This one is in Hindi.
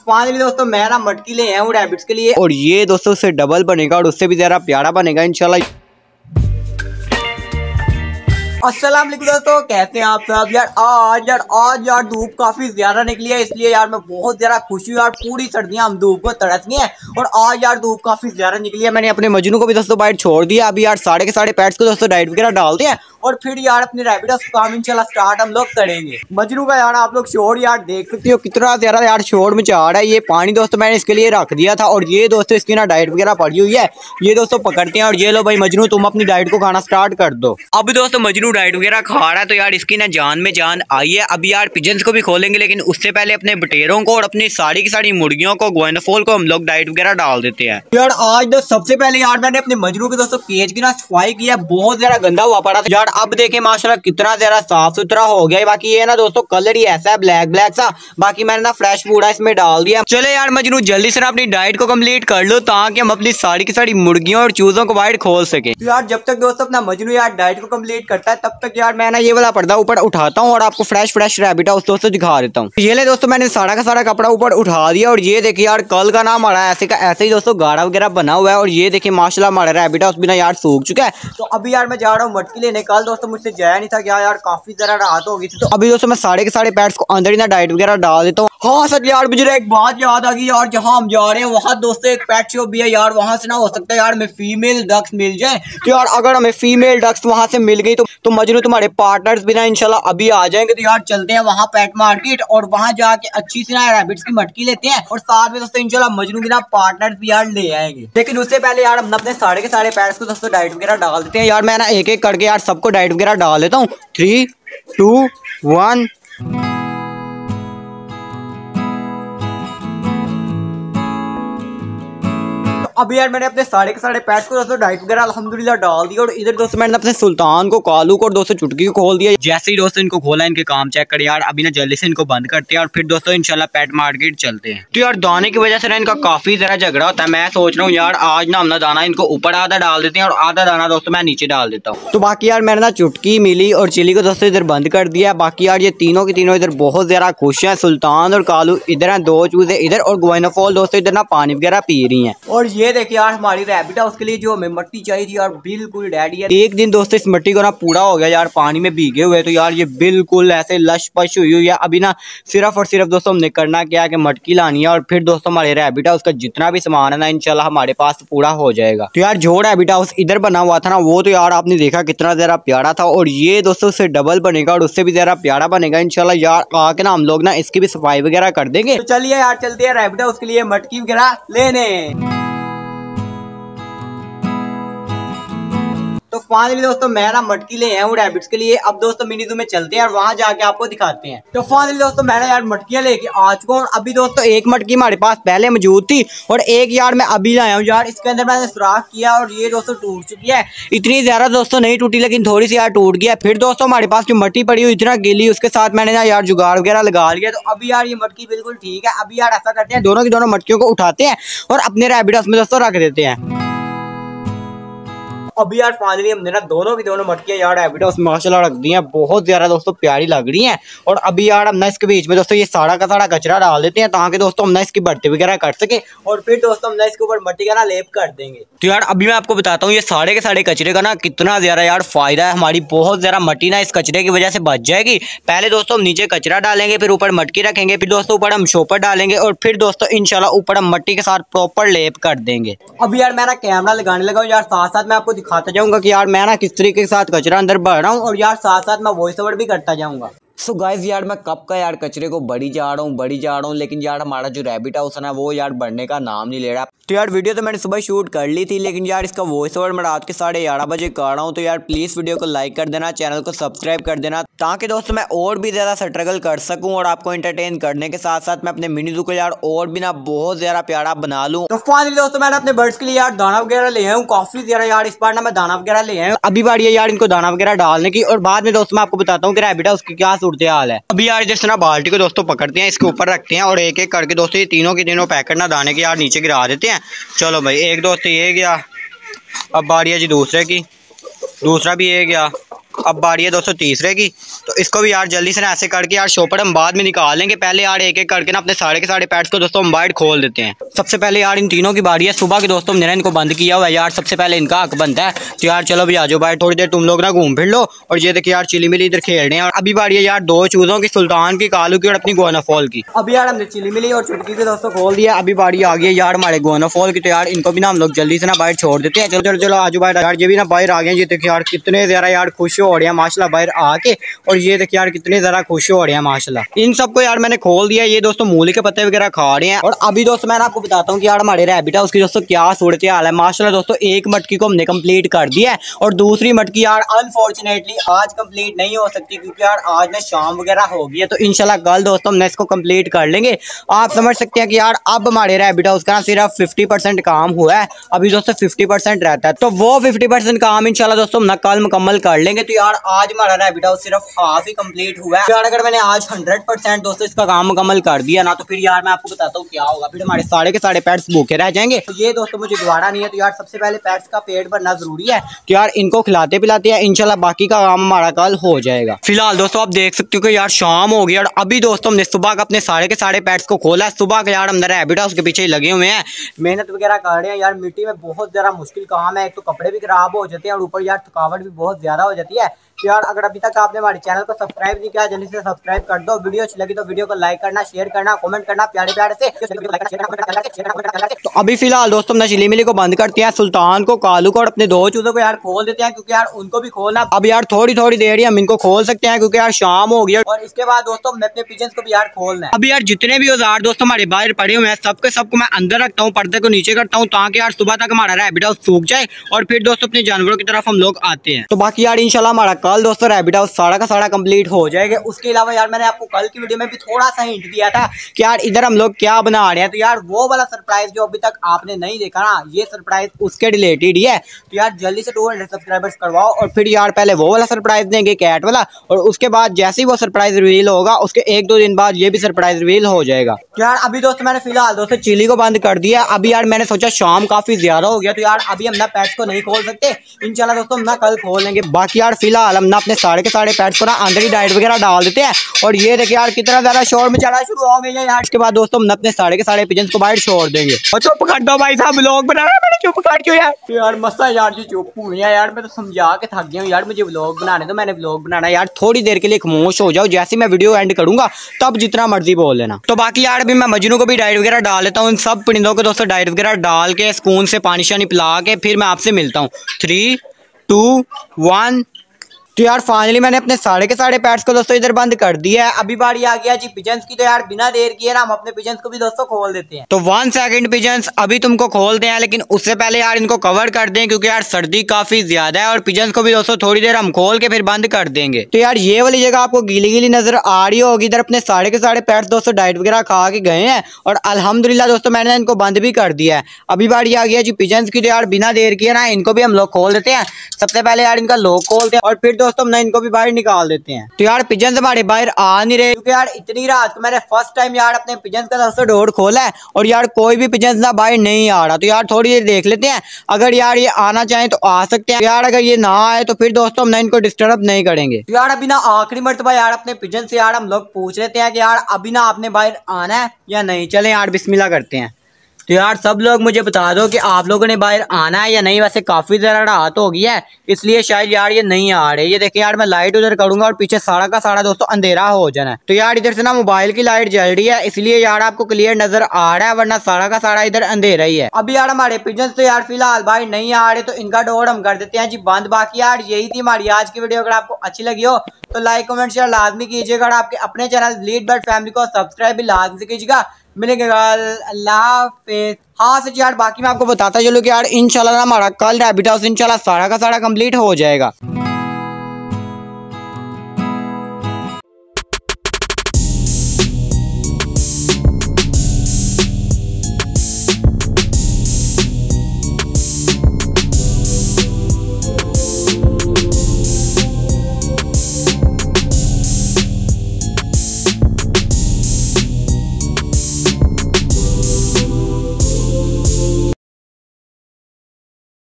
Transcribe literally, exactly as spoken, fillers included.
फाइनली दोस्तों मेरा मटकी ले आया हूं रैबिट्स के लिए, और ये दोस्तों उससे डबल बनेगा और उससे भी ज़रा प्यारा बनेगा इंशाल्लाह। अस्सलाम वालेकुम दोस्तों, कैसे हैं आप सब यार। आज यार आज यार धूप काफ़ी ज़्यादा निकली है, इसलिए यार मैं बहुत ज़्यादा खुश हूँ यार। पूरी सर्दियाँ हम धूप को तड़स गए हैं और आज यार धूप काफ़ी ज़्यादा निकली है। मैंने अपने मजनू को भी दोस्तों बाइट छोड़ दिया। अभी यार साढ़े के साढ़े पैट्स को दोस्तों डाइट वगैरह डालते हैं और फिर यार अपने रैबिट का काम इंशाल्लाह स्टार्ट हम लोग करेंगे। मजनू का यार आप लोग शोर यार देख सकते हो कितना ज़्यादा यार शोर मचा रहा है। ये पानी दोस्तों मैंने इसके लिए रख दिया था और ये दोस्तों इसकी ना डाइट वगैरह पड़ी हुई है, ये दोस्तों पकड़ते हैं। और ये लो भाई मजनू, तुम अपनी डाइट को खाना स्टार्ट कर दो। अब दोस्तों मजनू डाइट वगैरह खा रहा है तो यार इसकी ना जान में जान आई है। अब यार पिजन्स को भी खोलेंगे, लेकिन उससे पहले अपने बटेरों को और अपनी सारी की सारी मुर्गियों को, गोइनफोल को हम लोग डाइट वगैरह डाल देते हैं। यार आज तो सबसे पहले यार मैंने अपने मजनू के दोस्तों केज की ना सफाई की है, बहुत ज्यादा गंदा हुआ पड़ा था यार। अब देखें माशाल्लाह कितना ज्यादा साफ सुथरा हो गया। बाकी ये ना दोस्तों कलर ही ऐसा है ब्लैक ब्लैक सा। बाकी मैंने ना फ्रेश फूड इसमें डाल दिया। चले यार मजनू जल्दी से ना अपनी डाइट को कम्प्लीट कर लो ताकि हम अपनी सारी की सारी मुर्गियों और चूजों को बाइट खोल सके। यार जब तक दोस्तों अपना मजनू यार डाइट को कम्प्लीट करता है तब तक यार मैं ना ये वाला पर्दा ऊपर उठाता हूँ और आपको फ्रेश फ्रेश रैबिट हाउस दोस्तों दिखा देता हूँ। ये ले दोस्तों मैंने सारा का सारा कपड़ा ऊपर उठा दिया और ये देखिए यार कल का ना हमारा ऐसे का ऐसे ही दोस्तों गाढ़ा वगैरह बना हुआ है। और ये देखिए माशाल्लाह हमारा रैबिट हाउस भी ना यार सूख चुका है। तो अभी यार मैं जा रहा हूँ मटकी लेने। कल दोस्तों मुझसे जाया नहीं था क्या यार, काफी जरा राहत हो गई थी। तो अभी दोस्तों मैं साढ़े के साढ़े पैट्स को अंदर ही ना डाइट वगैरह डाल देता हूँ। हाँ सर यार मुझे एक बात याद आ गई यार, जहाँ हम जा रहे हैं वहाँ दोस्तों एक पेट शॉप भी है यार। वहाँ से ना हो सकता है यार हमें फीमेल डक्स मिल जाए। तो यार अगर हमें फीमेल डक्स वहाँ से मिल गई तो तो मजनू तुम्हारे पार्टनर्स भी ना इंशाल्लाह अभी आ जाएंगे। तो यार चलते हैं वहाँ पेट मार्केट और वहाँ जाके अच्छी सी ना रैबिट्स की मटकी लेते हैं और साथ में दोस्तों इंशाल्लाह मजनू के ना पार्टनर्स भी यार ले आएंगे। लेकिन उससे पहले यार हम अपने साढ़े के साढ़े पैट्स को दोस्तों डाइट वगैरह डाल देते हैं। यार मैं ना एक एक करके यार सबको डाइट वगैरह डाल देता हूँ। Three two one. अभी यार मैंने अपने साढ़े के साढ़े पैट्स को दोस्तों डाइट वगैरह अल्हम्दुलिल्लाह डाल दिया। और इधर दोस्तों मैंने अपने सुल्तान को, कालू को और दोस्तों चुटकी को खोल दिया। जैसे ही दोस्तों इनको खोला इनके काम चेक कर यार। अभी ना जल्दी से इनको बंद करते हैं और फिर दोस्तों इंशाल्लाह पेट मार्केट चलते हैं। तो यार दाने की वजह से ना इनका काफी जरा झगड़ा होता है। मैं सोच रहा हूँ यार आज ना हम ना दाना इनको ऊपर आधा डाल देते हैं और आधा दाना दोस्तों मैं नीचे डाल देता हूँ। तो बाकी यार मैंने ना चुटकी, मिली और चिली को दोस्तों इधर बंद कर दिया। बाकी यार ये तीनों के तीनों इधर बहुत ज्यादा खुश है। सुल्तान और कालू इधर है, दो चूजे इधर, और गोइनोफोल दोस्तों इधर ना पानी वगैरह पी रही है। और ये देखिए यार हमारी रैबिट हाउस के लिए जो हमें मट्टी चाहिए थी यार बिल्कुल डैडी है। एक दिन दोस्तों इस मट्टी को ना पूरा हो गया यार पानी में भीगे हुए। तो यार ये बिल्कुल ऐसे लश पश हुई हुई है। अभी ना सिर्फ और सिर्फ दोस्तों हमने करना क्या कि मटकी लानी है और फिर दोस्तों हमारे रैबिट हाउस का जितना भी सामान है ना इंशाल्लाह हमारे पास पूरा हो जाएगा। तो यार जो रैबिट हाउस इधर बना हुआ था ना वो तो यार आपने देखा कितना ज़रा प्यारा था। और ये दोस्तों उससे डबल बनेगा और उससे भी ज़रा प्यारा बनेगा इंशाल्लाह। यार आके ना हम लोग ना इसकी भी सफाई वगैरह कर देंगे। तो चलिए यार चलते हैं रैबिट हाउस के लिए मटकी वगैरह लेने। तो फाइनली दोस्तों मैं ना मटकी ले आया हूँ रैबिट्स के लिए। अब दोस्तों मिनी ज़ू में चलते हैं और वहाँ जाके आपको दिखाते हैं। तो फाइनली दोस्तों मैं ना यार मटकियाँ लेके आ चुका हूँ। और अभी दोस्तों एक मटकी हमारे पास पहले मौजूद थी और एक यार मैं अभी लाया हूँ यार। इसके अंदर मैंने सुराख किया और ये दोस्तों टूट चुकी है। इतनी ज़्यादा दोस्तों नहीं टूटी लेकिन थोड़ी सी यार टूट गया। फिर दोस्तों हमारे पास जो मट्टी पड़ी हुई थी ना गीली, उसके साथ मैंने ना यार जुगाड़ वगैरह लगा लिया। तो अभी यार ये मटकी बिल्कुल ठीक है। अभी यार ऐसा करते हैं दोनों की दोनों मटकियों को उठाते हैं और अपने रैबिट हाउस में दोस्तों रख देते हैं। अभी यार फाइनली हमने ना दोनों की दोनों मटकियाँ यार रैबिट हाउस में माशाल्लाह रख दी हैं। बहुत ज़्यादा दोस्तों प्यारी लग रही हैं। और अभी यार हम ना इसके बीच में दोस्तों ये सारा का सारा कचरा डाल देते हैं ताकि दोस्तों हम ना इसकी भर्ती वगैरह कर सकें और फिर दोस्तों हम ना इसके ऊपर मट्टी का ना लेप कर देंगे। तो यार अभी मैं आपको बताता हूँ ये सारे के सारे कचरे का ना कितना ज़्यादा यार फायदा है। हमारी बहुत ज़्यादा मट्टी ना इस कचरे की वजह से बच जाएगी। पहले दोस्तों हम नीचे कचरा डालेंगे, फिर ऊपर मटकी रखेंगे, फिर दोस्तों ऊपर हम शॉपर डालेंगे और फिर दोस्तों इंशाल्लाह ऊपर हम मट्टी के साथ प्रॉपर लेप कर देंगे। अभी यार मैं ना कैमरा लगाने लगा हूँ यार, साथ साथ मैं आपको खाता जाऊंगा कि यार मैं ना किस तरीके के साथ कचरा अंदर भर रहा हूँ और यार साथ साथ मैं वॉइस ओवर भी करता जाऊंगा। सो so गाइज यार मैं कब का यार कचरे को बड़ी जा रहा हूँ बड़ी जा रहा हूँ लेकिन यार हमारा जो रैबिट हाउस है ना वो यार बढ़ने का नाम नहीं ले रहा। तो यार वीडियो तो मैंने सुबह शूट कर ली थी लेकिन यार इसका वॉइस ओवर मैं रात के साढ़े ग्यारह बजे कर रहा हूँ। तो यार प्लीज़ वीडियो को लाइक कर देना, चैनल को सब्सक्राइब कर देना ताकि दोस्तों मैं और भी ज़्यादा स्ट्रगल कर सकूँ और आपको एंटरटेन करने के साथ साथ मैं अपने मिनी ज़ू को यार और भी ना बहुत ज़्यादा प्यारा बना लूँ। तो फाइनली दोस्तों मैंने अपने बर्ड्स के लिए यार दाना वगैरह ले आया हूँ। काफ़ी ज़्यादा यार इस बार ना मैं दाना वगैरह ले आया हूँ। अभी बारी है यार इनको दाना वगैरह डालने की और बाद में दोस्तों मैं आपको बताता हूँ कि रैबिट हाउस की क्या सूरत हाल है। अभी यार जैसे ना बाल्टी को दोस्तों पकड़ते हैं, इसके ऊपर रखते हैं और एक एक करके दोस्तों ये तीनों के तीनों पैकेट ना दाने के यार नीचे गिरा देते हैं। चलो भाई एक दोस्त ये गया, अब बारी है जी दूसरे की, दूसरा भी ये गया, अब बारी है दो सौ तीसरे की। तो इसको भी यार जल्दी से ना ऐसे करके यार शॉपर हम बाद में निकालेंगे, पहले यार एक एक करके ना अपने सारे के सारे पैड्स को दोस्तों हम वाइड खोल देते हैं। सबसे पहले यार इन तीनों की बारी है सुबह के दोस्तों, हमने इनको बंद किया हुआ है यार, सबसे पहले इनका हक बनता है। तो यार चलो भी आ जाओ भाई, थोड़ी देर तुम लोग ना घूम फिर लो। और ये देखिए यार चिली मिली इधर खेल रहे हैं। और अभी बारी है यार दो चूजों की, सुल्तान की, कालू की और अपनी गोनाफॉल की। अभी यार हमने चिली मिली और चुटकी की दोस्तों खोल दिया, अभी बारी आ गई है यार हमारे गोनाफॉल की। तो यार इनको भी ना हम लोग जल्दी से ना बाहर छोड़ देते हैं। चलो चलो चलो आजू बाहर यार, ये भी ना बाहर आ गए। ये देखिए यार कितने ज़रा यार खुश हो रहे हैं माशाल्लाह बाहर आके, और ये देखिए यार कितने ज़रा खुश हो रहे हैं माशाल्लाह। इन सबको यार मैंने खोल दिया, ये दोस्तों मूली के पत्ते वगैरह खा रहे हैं। और अभी दोस्तों मैं आपको बताता हूँ कि यार हमारे रैबिट है उसकी दोस्तों क्या सूरत हाल है माशाल्लाह। दोस्तों एक मटकी को हमने कम्प्लीट कर दिया है और दूसरी मटकी यार अनफॉर्चुनेटली आज कम्प्लीट नहीं हो सकती, क्योंकि यार आज ना शाम वगैरह हो गई है। तो इंशाल्लाह कल दोस्तों हमने इसको कम्प्लीट कर लेंगे। आप समझ सकते हैं कि यार अब हमारे रैबिट हाउस का सिर्फ फिफ्टी परसेंट काम हुआ है, अभी दोस्तों फिफ्टी परसेंट रहता है। तो वो फिफ्टी परसेंट काम इंशाल्लाह दोस्तों हम ना कल मुकम्मल कर लेंगे। तो यार आज हमारा रैबिट हाउस सिर्फ हाफ ही कम्प्लीट हुआ है। यार अगर मैंने आज हंड्रेड परसेंट दोस्तों इसका काम मुकम्मल कर दिया ना, तो फिर यार मैं आपको बताता हूँ क्या होगा, फिर हमारे सारे के सारे पैट्स भूखे रह जाएंगे। तो ये दोस्तों मुझे दोबारा नहीं है। तो यार सबसे पहले पैट्स का पेट भरना जरूरी है, तो यार इनको खिलाते पिलाते हैं इंशाल्लाह बाकी का काम हमारा कल हो जाएगा। फिलहाल दोस्तों आप देख सकते हो कि यार शाम हो गई और अभी दोस्तों हमने सुबह का अपने सारे के सारे पैट्स को खोला। सुबह का यार हमारा रैबिट हाउस के पीछे लगे हुए हैं, मेहनत वगैरह कर रहे हैं। यार मिट्टी में बहुत ज़रा मुश्किल काम है, एक तो कपड़े भी खराब हो जाते हैं और ऊपर यार थकावट भी बहुत ज़्यादा हो जाती है। तो यार अगर अभी तक आपने हमारे चैनल को सब्सक्राइब नहीं किया, जल्दी से सब्सक्राइब कर दो। वीडियो अच्छी लगी तो वीडियो को लाइक करना, शेयर करना, कमेंट करना प्यारे प्यारे से। तो अभी फिलहाल दोस्तों हमने चिली मिली को बंद करते हैं, सुल्तान को, कालू को और अपने दो चूजों को यार खोल देते हैं, क्योंकि यार उनको भी खोलना। अब यार थोड़ी थोड़ी देर ही हम इनको खोल सकते हैं, क्योंकि यार शाम हो गई। और इसके बाद दोस्तों हमने अपने पिजन्स को भी यार खोलना है। अभी यार जितने भी औजार दोस्तों हमारे बाहर पड़े हुए हैं सबके सबको मैं अंदर रखता हूँ, पर्दे को नीचे करता हूँ, ताकि यार सुबह तक हमारा रैबिट हाउस सूख जाए और फिर दोस्तों अपने जानवरों की तरफ हम लोग आते हैं। तो बाकी यार इंशाल्लाह हमारा कल दोस्तों रैबिट हाउस सारा का सारा कंप्लीट हो जाएगा। उसके अलावा यार मैंने आपको कल की वीडियो में भी थोड़ा सा हिंट दिया था कि यार इधर हम लोग क्या बना रहे हैं। तो यार वो वाला सरप्राइज जो अभी तक आपने नहीं देखा ना, ये सरप्राइज उसके रिलेटेड ही है। तो यार जल्दी से टू हंड्रेड सब्सक्राइबर्स करवाओ और फिर यार पहले वो वाला सरप्राइज देंगे कैट वाला, और उसके बाद जैसे ही वो सरप्राइज रिवील होगा उसके एक दो दिन बाद ये भी सरप्राइज रिवील हो जाएगा। तो यार अभी दोस्तों मैंने फिलहाल दोस्तों चिली को बंद कर दिया। अभी यार मैंने सोचा शाम काफी ज्यादा हो गया, तो यार अभी हम ना पैट्स को नहीं खोल सकते, इंशाल्लाह दोस्तों हम ना कल खोल लेंगे। बाकी यार फिलहाल हम ना अपने सारे के सारे पैट्स को ना अंदर ही डाइट वगैरह डाल देते हैं। और ये देखिए यार कितना ज़्यादा शोर मचाना शुरू हो गया है यार। इसके बाद दोस्तों हम अपने सारे के सारे पिजन्स को बाहर छोड़ देंगे। और चुप कर दो भाई साहब, व्लॉग बना रहा है, मैंने चुप कर क्यों यार? यार मस्ता यार जी चुप हुई है यार, मैं तो समझा के थक गया हूँ यार, मुझे व्लॉग बनाने दो, मैंने व्लॉग बनाना यार। थोड़ी देर के लिए खामोश हो जाओ, जैसे मैं वीडियो एंड करूंगा तब जितना मर्जी बोल लेना। तो बाकी यार अभी मैं मजनू को भी डाइट वगैरह डाल लेता हूँ। इन सब परिंदों को दोस्तों डाइट वगैरह डाल के स्पून से पानी शानी पिला के फिर मैं आपसे मिलता हूँ। Three two one. तो यार फाइनली मैंने अपने सारे के सारे पैट्स को दोस्तों इधर बंद कर दिया है। अभी बारी आ गया जी पिजन्स की। तो यार बिना देर किए ना हम अपने पिजन्स को भी दोस्तों खोल देते हैं। तो वन सेकंड पिजन्स, अभी तुमको खोलते हैं, लेकिन उससे पहले यार इनको कवर कर दें, क्योंकि यार सर्दी काफी ज्यादा है। और पिजन्स को भी दोस्तों थोड़ी देर हम खोल के फिर बंद कर देंगे। तो यार ये वाली जगह आपको गीली गीली नजर आ रही होगी, इधर अपने सारे के सारे पैट्स दोस्तों डाइट वगैरह खा के गए हैं। और अल्हम्दुलिल्लाह दोस्तों मैंने इनको बंद भी कर दिया है। अभी बारी आ गया जी पिजन्स की। तो यार बिना देर किए ना इनको भी हम लोग खोल देते हैं। सबसे पहले यार इनका लॉक खोलते हैं और फिर दोस्तों हमने इनको भी बाहर निकाल देते हैं। तो यार पिजन्स हमारे बाहर आ नहीं रहे, क्योंकि यार इतनी रात को मैंने फर्स्ट टाइम यार अपने पिजन्स का दोस्तों डोर खोला है और यार कोई भी पिजन्स ना बाहर नहीं आ रहा। तो यार थोड़ी देर देख लेते हैं, अगर यार ये आना चाहे तो आ सकते हैं, यार अगर ये ना आए तो फिर दोस्तों हमने इनको डिस्टर्ब नहीं करेंगे। तो यार अभी ना आखिरी मरतबा यार अपने पिजन्स से यार हम लोग पूछ लेते हैं कि यार अभी ना आपने बाहर आना है या नहीं। चले यार बिस्मिल्लाह करते हैं। तो यार सब लोग मुझे बता दो कि आप लोगों ने बाहर आना है या नहीं। वैसे काफ़ी ज़रा रात हो गई है, इसलिए शायद यार ये नहीं आ रहे। ये देखिए यार मैं लाइट उधर करूंगा और पीछे सारा का सारा दोस्तों अंधेरा हो जाना है। तो यार इधर से ना मोबाइल की लाइट जल रही है, इसलिए यार आपको क्लियर नजर आ रहा है, वरना सारा का सारा इधर अंधेरा ही है। अभी यार हमारे पिजन्स तो यार फिलहाल बाहर नहीं आ रहे, तो इनका डोर हम कर देते हैं जी बंद। बाकी यार यही थी हमारी आज की वीडियो। अगर आपको अच्छी लगी हो तो लाइक कमेंट शेयर लाजमी कीजिएगा और आपके अपने चैनल ब्लीड बर्ड फैमिली को सब्सक्राइब भी लाजमी कीजिएगा। मिलेंगे कल, अल्लाह हाफिज। हाँ सच यार बाकी मैं आपको बताता चलूँ कि यार इंशाल्लाह हमारा कल रैबिट हाउस इंशाल्लाह सारा का सारा कंप्लीट हो जाएगा।